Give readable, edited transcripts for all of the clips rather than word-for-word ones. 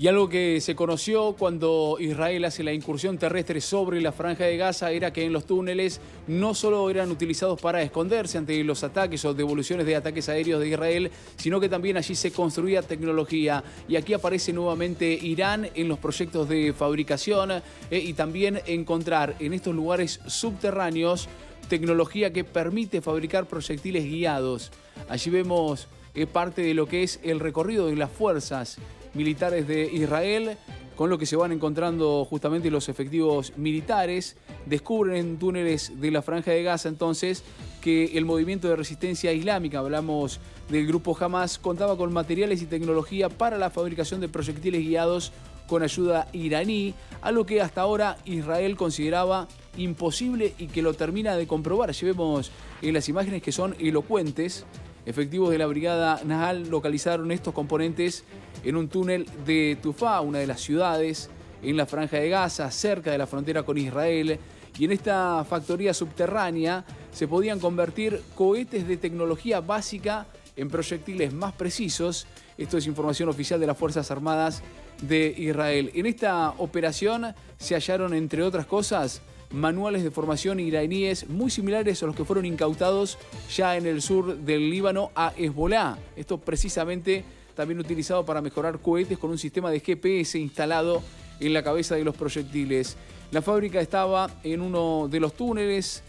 Y algo que se conoció cuando Israel hace la incursión terrestre sobre la franja de Gaza era que en los túneles no solo eran utilizados para esconderse ante los ataques o devoluciones de ataques aéreos de Israel, sino que también allí se construía tecnología. Y aquí aparece nuevamente Irán en los proyectos de fabricación y también encontrar en estos lugares subterráneos tecnología que permite fabricar proyectiles guiados. Allí vemos parte de lo que es el recorrido de las fuerzas militares de Israel, con lo que se van encontrando justamente los efectivos militares. Descubren en túneles de la Franja de Gaza entonces que el movimiento de resistencia islámica, hablamos del grupo Hamas, contaba con materiales y tecnología para la fabricación de proyectiles guiados con ayuda iraní, algo que hasta ahora Israel consideraba imposible y que lo termina de comprobar. Allí vemos en las imágenes que son elocuentes. Efectivos de la brigada Nahal localizaron estos componentes en un túnel de Tufá, una de las ciudades en la Franja de Gaza, cerca de la frontera con Israel. Y en esta factoría subterránea se podían convertir cohetes de tecnología básica en proyectiles más precisos. Esto es información oficial de las Fuerzas Armadas de Israel. En esta operación se hallaron, entre otras cosas, manuales de formación iraníes muy similares a los que fueron incautados ya en el sur del Líbano a Esbolá. Esto precisamente también utilizado para mejorar cohetes con un sistema de GPS instalado en la cabeza de los proyectiles. La fábrica estaba en uno de los túneles,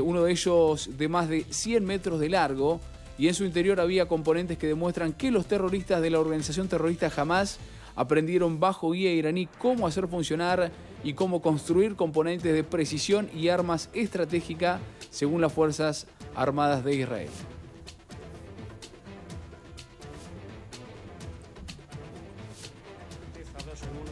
uno de ellos de más de 100 metros de largo, y en su interior había componentes que demuestran que los terroristas de la organización terrorista Hamas aprendieron bajo guía iraní cómo hacer funcionar y cómo construir componentes de precisión y armas estratégicas, según las Fuerzas Armadas de Israel.